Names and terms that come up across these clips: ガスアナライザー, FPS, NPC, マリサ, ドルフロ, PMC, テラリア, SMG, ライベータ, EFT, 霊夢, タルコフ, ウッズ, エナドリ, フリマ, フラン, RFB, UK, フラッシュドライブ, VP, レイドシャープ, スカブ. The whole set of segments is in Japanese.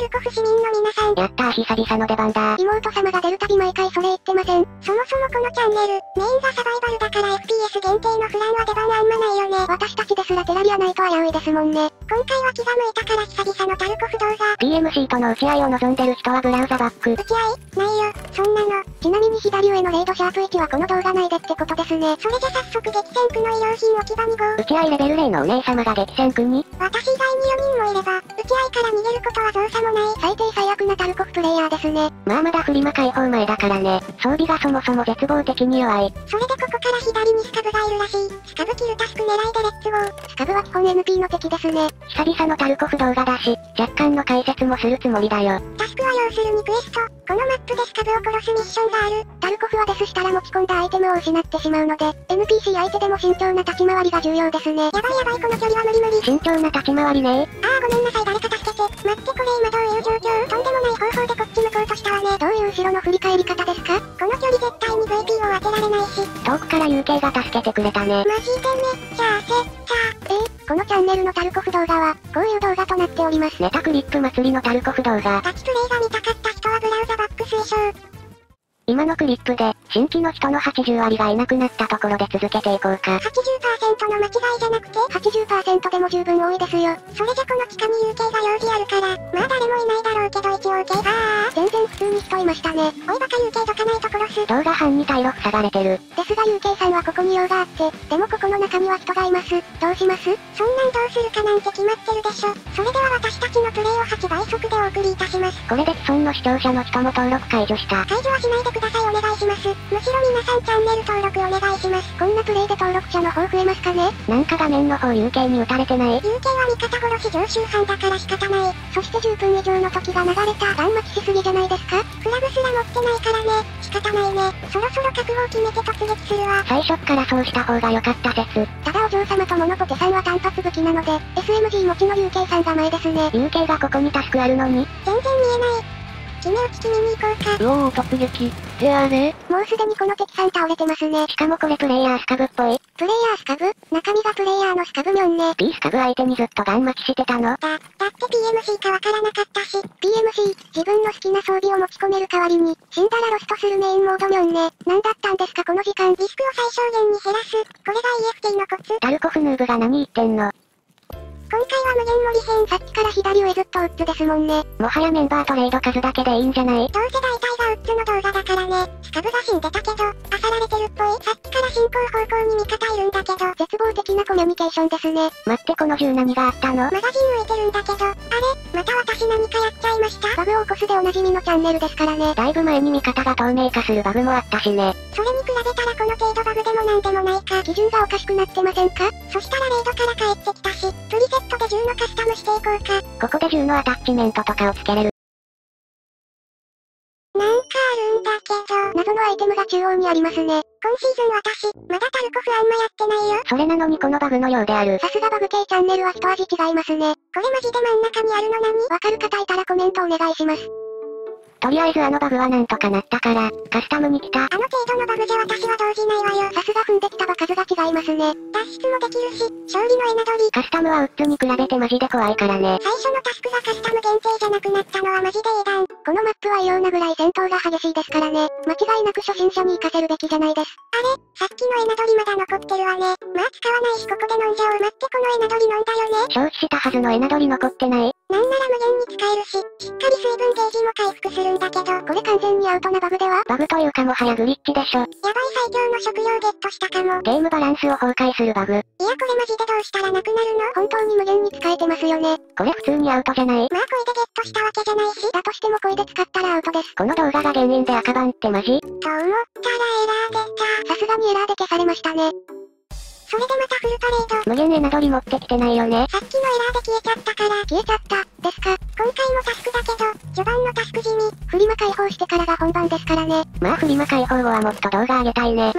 ルコフ市民の皆さん。やったー、久々の出番だー。妹様が出るたび毎回それ言ってません。そもそもこのチャンネル、メインがサバイバルだから FPS 限定のフランは出番あんまないよね。私たちですらテラリアないと危ういですもんね。今回は気が向いたから久々のタルコフ動画。 PMC との打ち合いを望んでる人はブラウザバック。打ち合いないよ、そんなの。ちなみに左上のレイドシャープ1はこの動画内でってことですね。それじゃ早速激戦区の医療品置き場に号。打ち合いレベル0のお姉様が激戦区に。私以外に4人もいれば、打ち合いから逃げることは造作もない。最低最悪なタルコフプレイヤーですね。まあまだフリマ解放前だからね。装備がそもそも絶望的に弱い。それでここから左にスカブがいるらしい。スカブキルタスク狙いでレッツゴー。スカブは基本 NP の敵ですね。久々のタルコフ動画だし、若干の解説もするつもりだよ。タスクは要するにクエスト。このマップでスカブを殺すミッションがある。タルコフはデスしたら持ち込んだアイテムを失ってしまうので、NPC 相手でも慎重な立ち回りが重要ですね。やばいやばい、この距離は無理無理。慎重な立ち回りね。あーごめんなさい、誰か助けて。待って、これ今どういう状況？とんでもない方法でこっち向こうとしたわね。どういう後ろの振り返り方ですか？この距離絶対に VP を当てられないし。遠くから UK が助けてくれたね。マジでめっちゃ焦った。このチャンネルのタルコフ動画は、こういう動画となっております。ネタクリップ祭りのタルコフ動画。ガチプレイが見たかった人はブラウザバック推奨。今のクリップで、新規の人の80割がいなくなったところで続けていこうか。80% の間違いじゃなくて、80% でも十分多いですよ。それじゃこの地下に UK が用事あるから、まあ誰もいないだろうけど一応 OK。全然普通に人いましたね。おいバカ UK どかないと殺す。動画班に退路塞がれてる。ですが UK さんはここに用があって、でもここの中には人がいます。どうします？そんなんどうするかなんて決まってるでしょ。それでは私たちのプレイを8倍速でお送りいたします。これで既存の視聴者の人も登録解除した。解除はしないでください、お願いします。むしろ皆さんチャンネル登録お願いします。こんなプレイで登録者の方増えますかね。なんか画面の方 UK に打たれてない？ UK は味方殺し常習犯だから仕方ない。そして10分以上の時が流れた。ガン待ちしすぎじゃないですか。クラブすら持ってないからね、仕方ないね。そろそろ覚悟を決めて突撃するわ。最初っからそうした方が良かった説。ただお嬢様とモノポテさんは単発武器なので SMG 持ちの UK さんが前ですね。 UK がここにタスクあるのに全然見えない。決め打ち決めに行こうか。おお突撃ってあれ？もうすでにこの敵さん倒れてますね。しかもこれプレイヤースカブっぽい。プレイヤースカブ？中身がプレイヤーのスカブミョンね。P スカブ相手にずっとガン待ちしてたの？だって PMC かわからなかったし。 PMC、 自分の好きな装備を持ち込める代わりに、死んだらロストするメインモードミョンね。なんだったんですかこの時間。リスクを最小限に減らす。これが EFT のコツ。タルコフヌーブが何言ってんの。今回は無限盛り編。さっきから左上ずっとウッズですもんね。もはやメンバートレード数だけでいいんじゃない？どうせ大体がウッズの動画だからね。スカブが死んでたけど、あさられてるっぽい。さっきから進行方向に味方いるんだけど、絶望的なコミュニケーションですね。待ってこの銃何があったの？マガジン浮いてるんだけど、あれ？また私何かやっちゃいました。バグを起こすでおなじみのチャンネルですからね。だいぶ前に味方が透明化するバグもあったしね。それに比べたらこの程度バグでもなんでもないか。基準がおかしくなってませんか？そしたらレイドから帰ってきたし、プリセットで銃のカスタムしていこうか。ここで銃のアタッチメントとかをつけれる。なんかあるんだけど、謎のアイテムが中央にありますね。今シーズン私、まだタルコフあんまやってないよ。それなのにこのバグのようである。さすがバグ系チャンネルは一味違いますね。これマジで真ん中にあるの何？わかる方いたらコメントお願いします。とりあえずあのバグはなんとかなったから、カスタムに来た。あの程度のバグじゃ私は動じないわよ。さすが踏んできた場数が違いますね。脱出もできるし、勝利のエナドリ。カスタムはウッズに比べてマジで怖いからね。最初のタスクがカスタム限定じゃなくなったのはマジで英断。このマップは異様なぐらい戦闘が激しいですからね。間違いなく初心者に活かせるべきじゃないです。あれ？さっきのエナドリまだ残ってるわね。まあ使わないしここで飲んじゃおう。待ってこのエナドリ飲んだよね。消費したはずのエナドリ残ってない。なんなら無限に使えるし、しっかり水分ゲージも回復するんだけど、これ完全にアウトなバグでは？バグというかもはやグリッチでしょ。やばい最強の食料ゲットしたかも。ゲームバランスを崩壊するバグ。いやこれマジでどうしたらなくなるの？本当に無限に使えてますよね。これ普通にアウトじゃない？まあこれでゲットしたわけじゃないし。だとしてもこれで使ったらアウトです。この動画が原因で赤番ってマジ？と思ったらエラー出た。さすがにエラーで消されましたね。それでまたフルパレード。無限エナドリ持ってきてないよね。さっきのエラーで消えちゃったから。消えちゃった、ですか。今回もタスクだけど、序盤のタスク地味。フリマ解放してからが本番ですからね。まあフリマ解放後はもっと動画上げたいね。まあ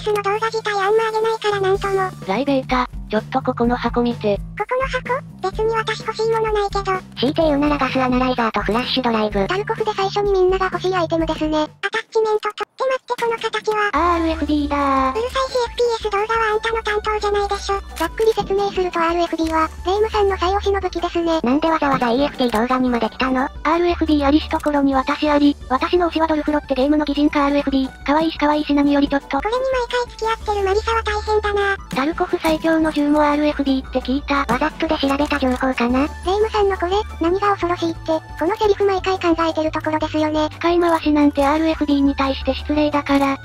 FPS の動画自体あんま上げないからなんとも。ライベータ、ちょっとここの箱見て。ここのまさか？別に私欲しいものないけど。強いて言うならガスアナライザーとフラッシュドライブ。ダルコフで最初にみんなが欲しいアイテムですね。アタッチメントと。って待って、この形は。RFB だー。うるさいし FPS 動画はあんたの担当じゃないでしょ。ざっくり説明すると RFB は、霊夢さんの最推しの武器ですね。なんでわざわざ EFT 動画にまで来たの？ RFB ありしところに私あり。私の推しはドルフロってゲームの擬人化 RFB。可愛いし可愛いし何よりちょっと。これに毎回付き合ってるマリサは大変だな。ダルコフ最強の銃も RFB って聞いた。わざっとで調べた情報かな。霊夢さんのこれ、何が恐ろしいって、このセリフ毎回考えてるところですよね。使い回しなんて RFB に対して失礼だから。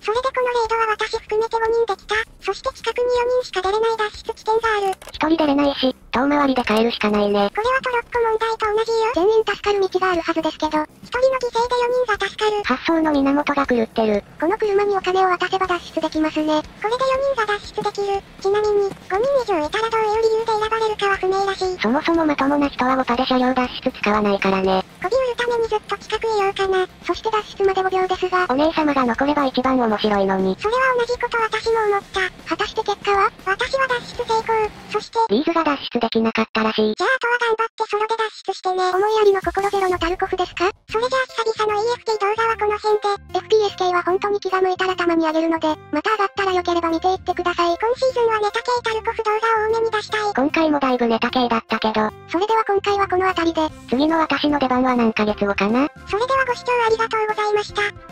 それでこのレイドは私含めて5人できた。そして近くに4人しか出れない脱出地点がある。1人出れないし、遠回りで帰るしかないね。これはトロッコ問題と同じよ。全員助かる道があるはずですけど、1人の犠牲で4人が助かる。発想の源が狂ってる。この車にお金を渡せば脱出できますね。これで4人が脱出できる。ちなみに、5人以上いたらどういう理由で選ばれるかは不明らしい。そもそもまともな人は5パで車両脱出使わないからね。こび売るためにずっと近くへ用かな。そして脱出まで5秒ですが、お姉様が残れば一番面白いのに。それは同じこと私も思った。果たして結果は？私は脱出成功。そして、リーズが脱出できなかったらしい。じゃああとは頑張ってソロで脱出してね。思いやりの心ゼロのタルコフですか？それじゃあ久々の EFT 動画はこの辺で、FPS 系は本当に気が向いたらたまにあげるので、また上がったら良ければ見ていってください。今シーズンはネタ系タルコフ動画を多めに出したい。今回もだいぶネタ系だったけど。それでは今回はこの辺りで、次の私の出番は何ヶ月後かな？それではご視聴ありがとうございました。